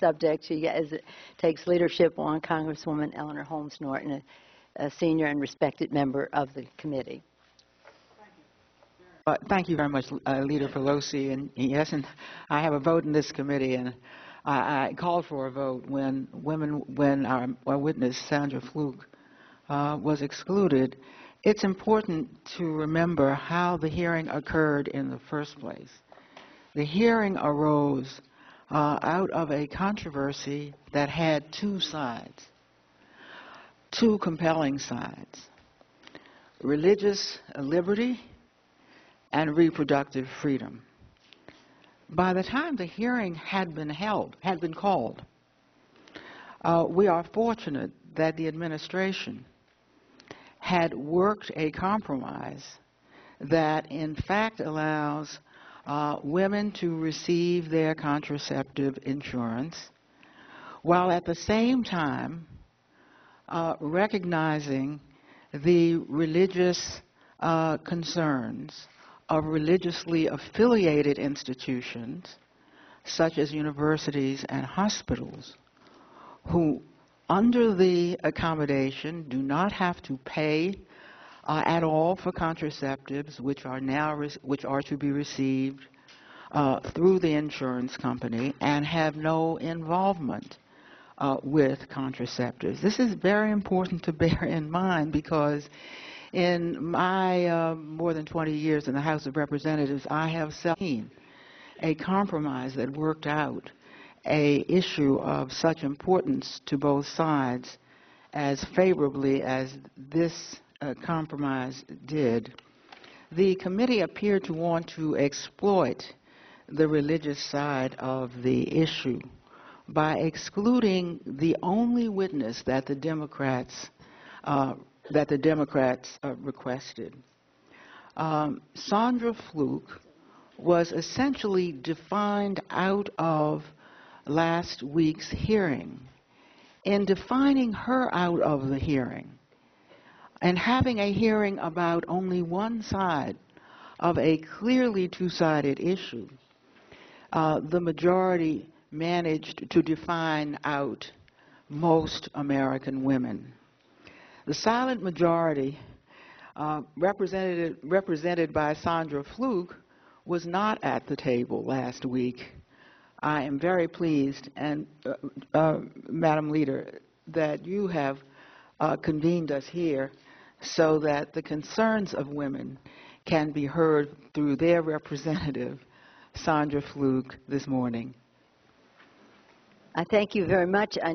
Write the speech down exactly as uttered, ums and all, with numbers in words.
Subject. She is, takes leadership on Congresswoman Eleanor Holmes Norton, a, a senior and respected member of the committee. Thank you, uh, thank you very much, uh, Leader Pelosi. And yes, and I have a vote in this committee, and I, I called for a vote when women, when our, our witness Sandra Fluke uh, was excluded. It's important to remember how the hearing occurred in the first place. The hearing arose Uh, out of a controversy that had two sides, two compelling sides: religious liberty and reproductive freedom. By the time the hearing had been held, had been called, uh, we are fortunate that the administration had worked a compromise that in fact allows Uh, women to receive their contraceptive insurance, while at the same time uh, recognizing the religious uh, concerns of religiously affiliated institutions such as universities and hospitals, who under the accommodation do not have to pay Uh, at all for contraceptives, which are now re which are to be received uh, through the insurance company and have no involvement uh, with contraceptives. This is very important to bear in mind, because in my uh, more than twenty years in the House of Representatives, I have seen a compromise that worked out an issue of such importance to both sides as favorably as this Uh, compromise did. The committee appeared to want to exploit the religious side of the issue by excluding the only witness that the Democrats uh, that the Democrats uh, requested. Um, Sandra Fluke was essentially defined out of last week's hearing. In defining her out of the hearing, and having a hearing about only one side of a clearly two-sided issue, uh, the majority managed to define out most American women. The silent majority, uh, represented, represented by Sandra Fluke, was not at the table last week. I am very pleased, and uh, uh, Madam Leader, that you have uh, convened us here so that the concerns of women can be heard through their representative, Sandra Fluke, this morning. I thank you very much. I